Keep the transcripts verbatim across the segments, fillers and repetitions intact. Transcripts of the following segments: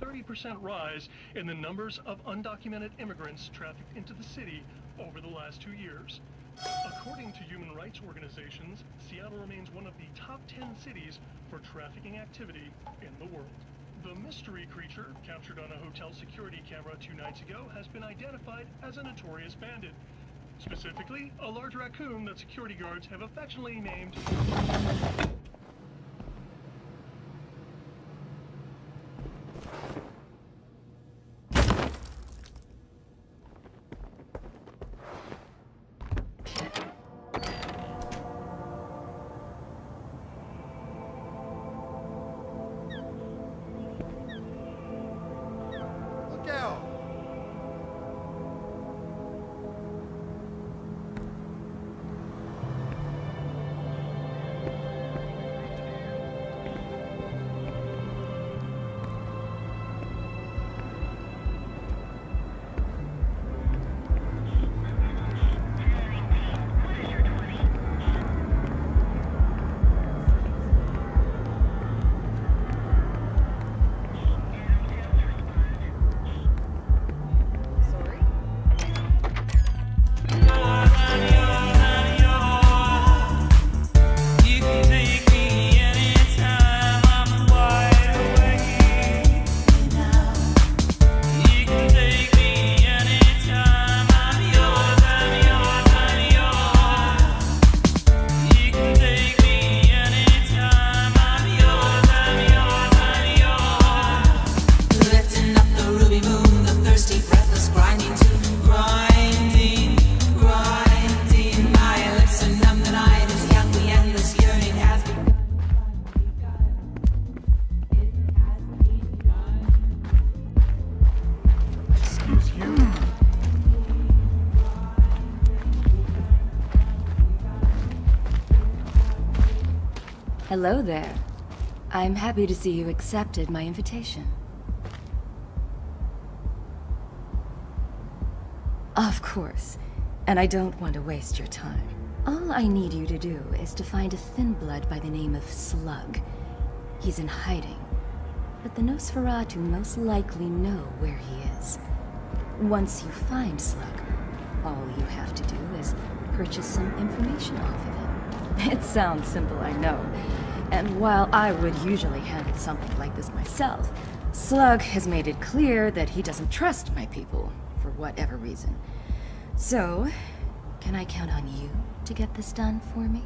thirty percent rise in the numbers of undocumented immigrants trafficked into the city over the last two years. According to human rights organizations, Seattle remains one of the top ten cities for trafficking activity in the world. The mystery creature, captured on a hotel security camera two nights ago, has been identified as a notorious bandit. Specifically, a large raccoon that security guards have affectionately named... Hello there. I'm happy to see you accepted my invitation. Of course, and I don't want to waste your time. All I need you to do is to find a thinblood by the name of Slug. He's in hiding, but the Nosferatu most likely know where he is. Once you find Slug, all you have to do is purchase some information off of him. It sounds simple, I know. And while I would usually handle something like this myself, Slug has made it clear that he doesn't trust my people, for whatever reason. So, can I count on you to get this done for me?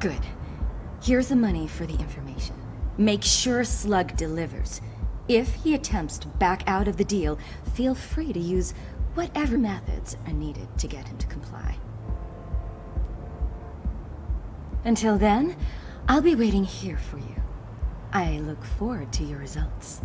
Good. Here's the money for the information. Make sure Slug delivers. If he attempts to back out of the deal, feel free to use whatever methods are needed to get him to comply. Until then, I'll be waiting here for you. I look forward to your results.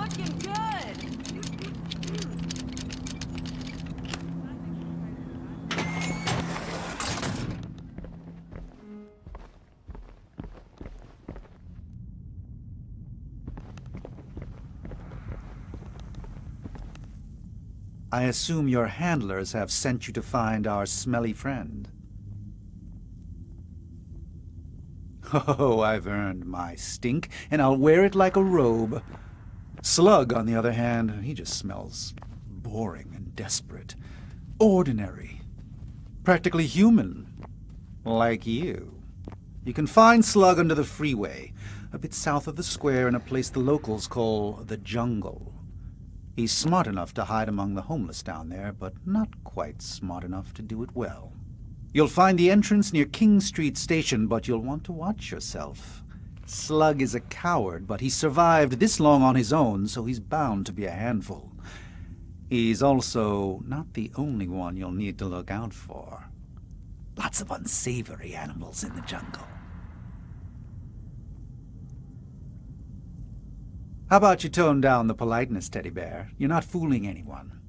Looking I assume your handlers have sent you to find our smelly friend. Oh, I've earned my stink, and I'll wear it like a robe. Slug, on the other hand, he just smells boring and desperate. Ordinary. Practically human. Like you. You can find Slug under the freeway, a bit south of the square in a place the locals call the jungle. He's smart enough to hide among the homeless down there, but not quite smart enough to do it well. You'll find the entrance near King Street Station, but you'll want to watch yourself. Slug is a coward, but he survived this long on his own, so he's bound to be a handful. He's also not the only one you'll need to look out for. Lots of unsavory animals in the jungle. How about you tone down the politeness, teddy bear? You're not fooling anyone.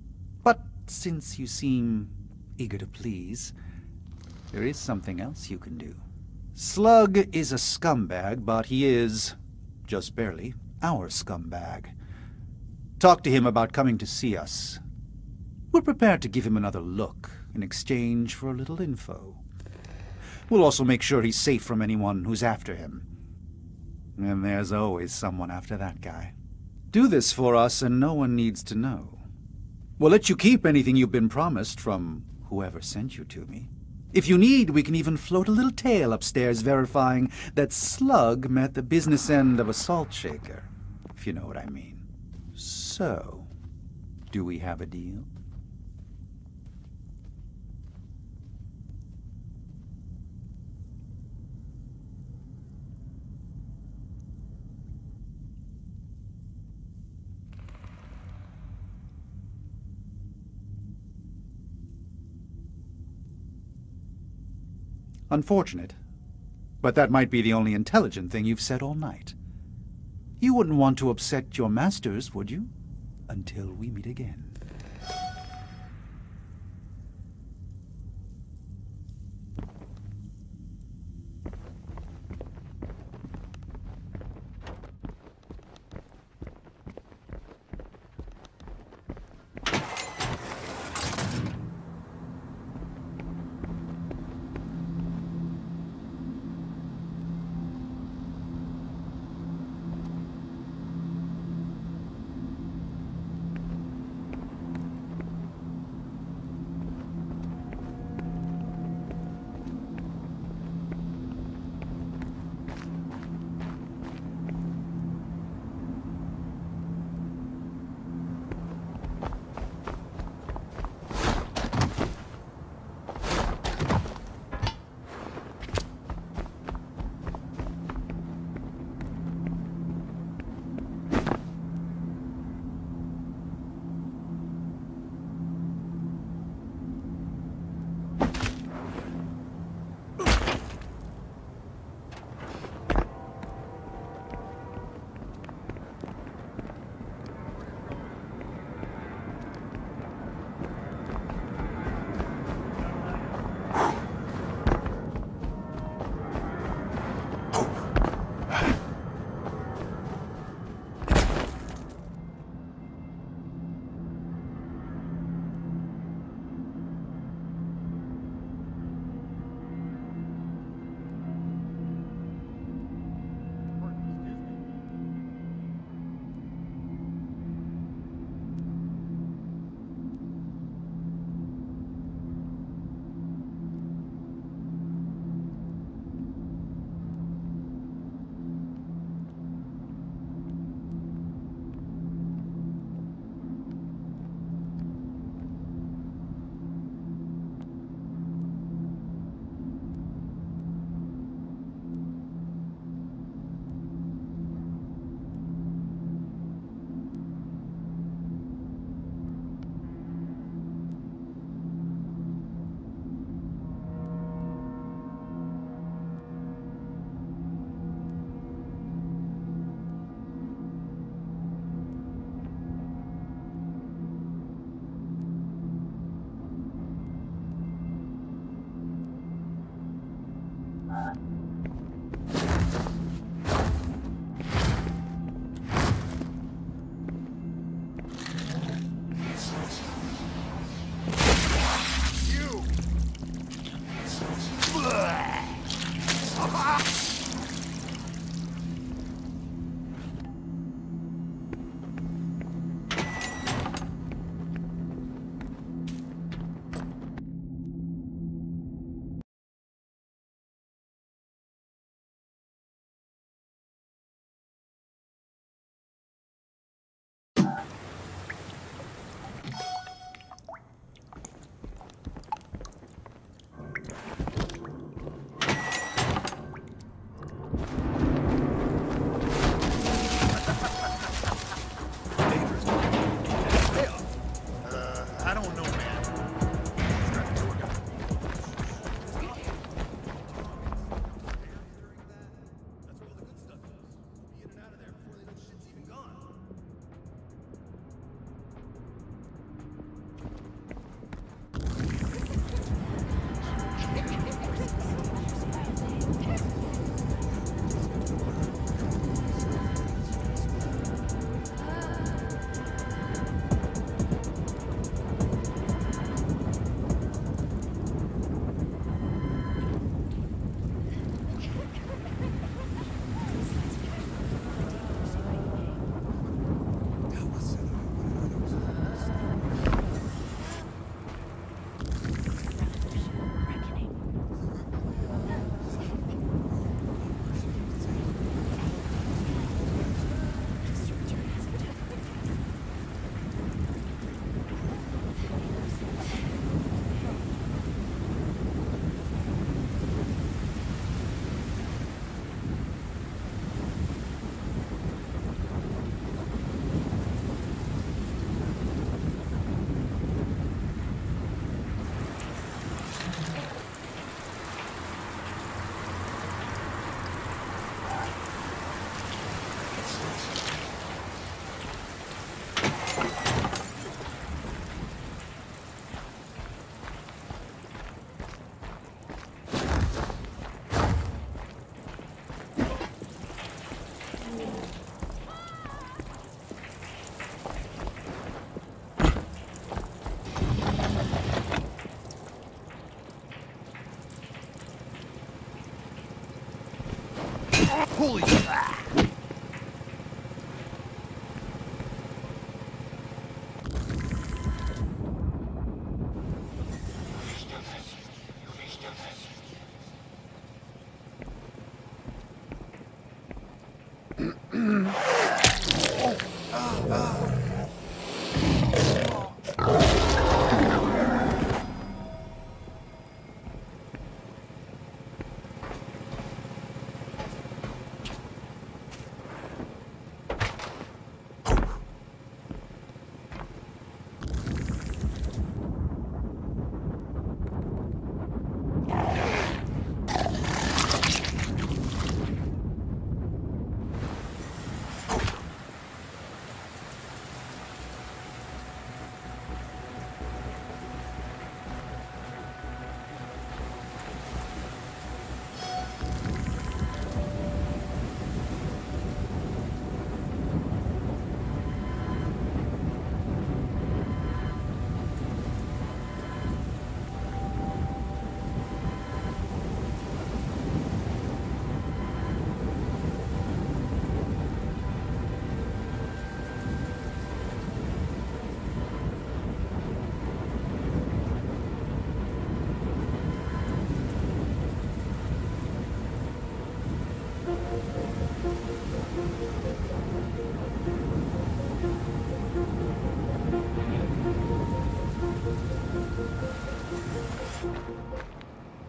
But since you seem eager to please, there is something else you can do. Slug is a scumbag, but he is, just barely, our scumbag. Talk to him about coming to see us. We're prepared to give him another look in exchange for a little info. We'll also make sure he's safe from anyone who's after him. And there's always someone after that guy. Do this for us and no one needs to know. We'll let you keep anything you've been promised from whoever sent you to me. If you need, we can even float a little tale upstairs verifying that Slug met the business end of a salt shaker, if you know what I mean. So, do we have a deal? Unfortunate, but that might be the only intelligent thing you've said all night. You wouldn't want to upset your masters, would you? Until we meet again. Holy crap!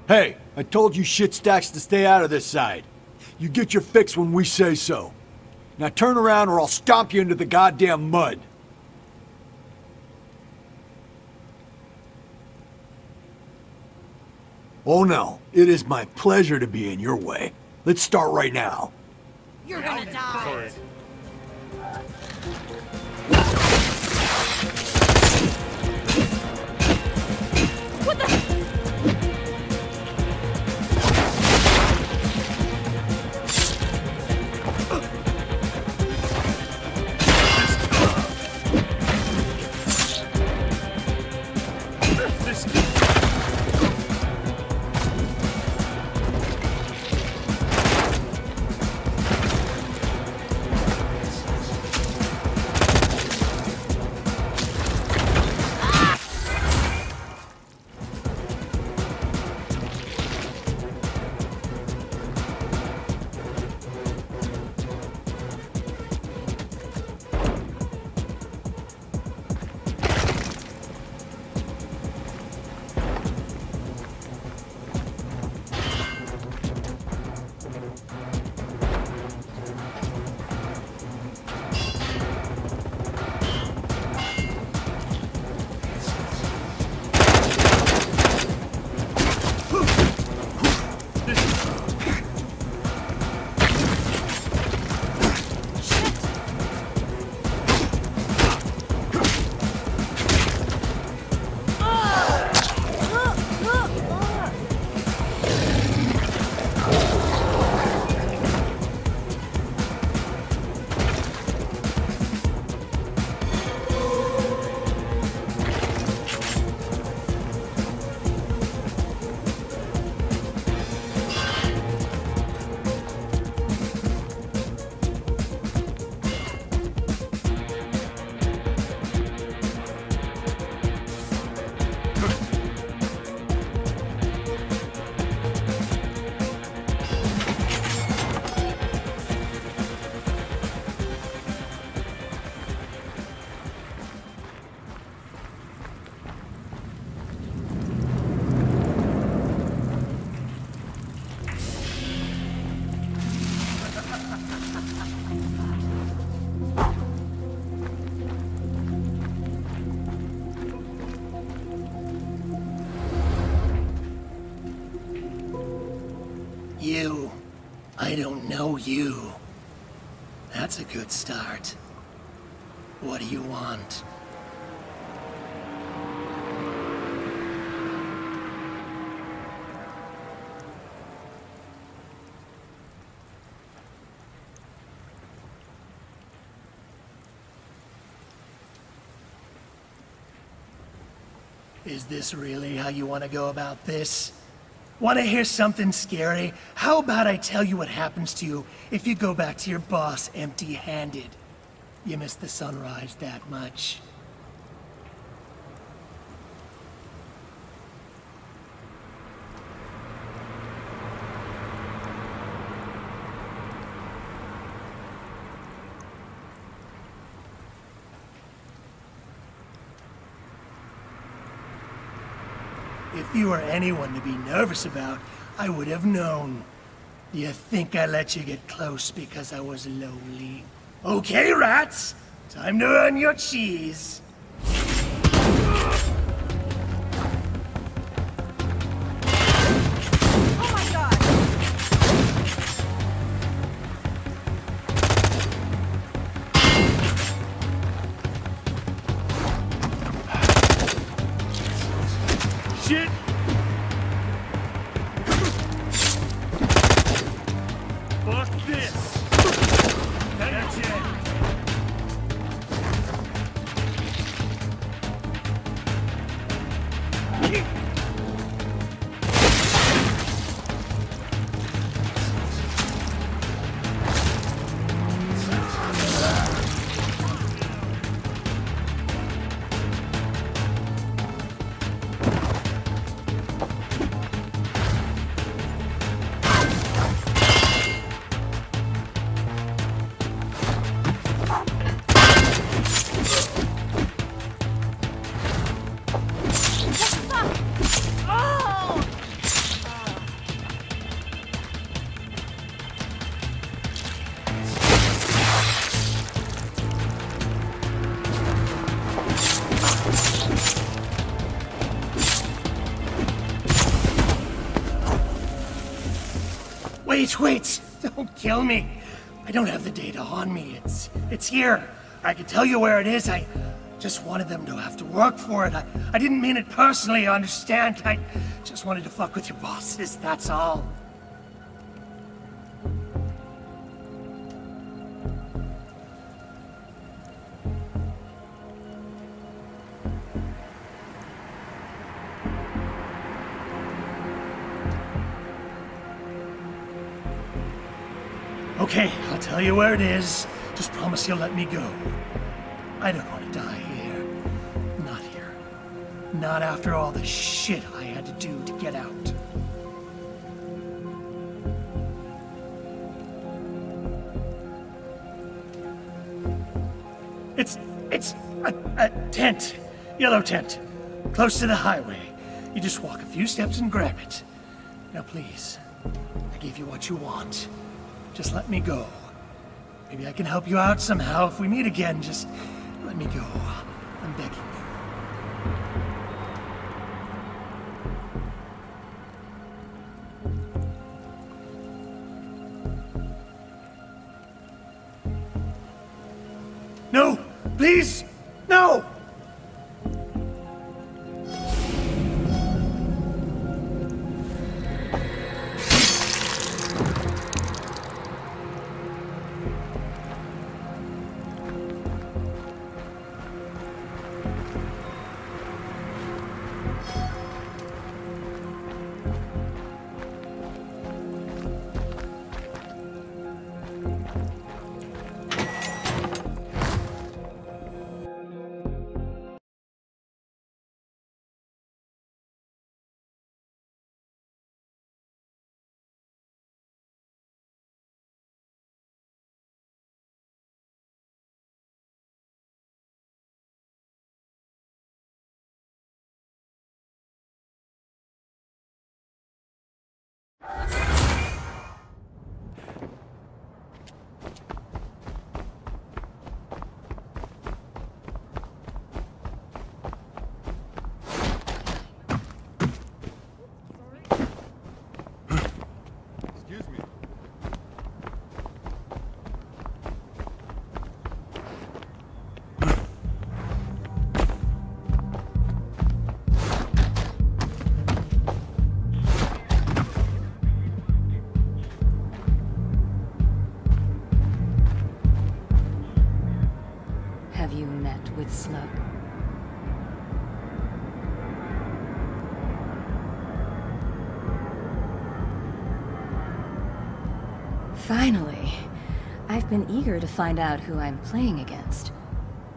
Hey, I told you shit stacks to stay out of this side. You get your fix when we say so. Now turn around or I'll stomp you into the goddamn mud. Oh no, it is my pleasure to be in your way. Let's start right now. You're gonna die. What the? You. I don't know you. That's a good start. What do you want? Is this really how you want to go about this? Want to hear something scary? How about I tell you what happens to you if you go back to your boss empty-handed? You missed the sunrise that much. If you were anyone to be nervous about, I would have known. You think I let you get close because I was lonely? Okay, rats! Time to earn your cheese! Wait, wait! Don't kill me! I don't have the data on me. It's... it's here. I can tell you where it is. I just wanted them to have to work for it. I, I didn't mean it personally, I understand. I just wanted to fuck with your bosses, that's all. Okay, I'll tell you where it is. Just promise you'll let me go. I don't want to die here. Not here. Not after all the shit I had to do to get out. It's... it's... a, a tent. Yellow tent. Close to the highway. You just walk a few steps and grab it. Now please, I gave you what you want. Just let me go. Maybe I can help you out somehow if we meet again. Just let me go. I'm begging you. No! Please! No! Finally. I've been eager to find out who I'm playing against.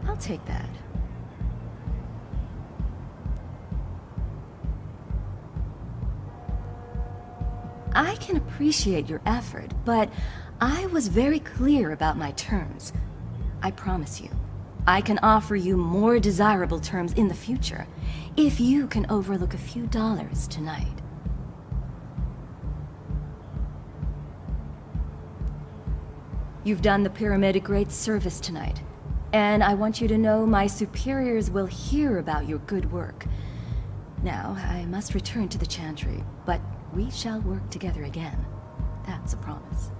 I'll take that. I can appreciate your effort, but I was very clear about my terms. I promise you, I can offer you more desirable terms in the future, if you can overlook a few dollars tonight. You've done the pyramid a great service tonight, and I want you to know my superiors will hear about your good work. Now, I must return to the Chantry, but we shall work together again. That's a promise.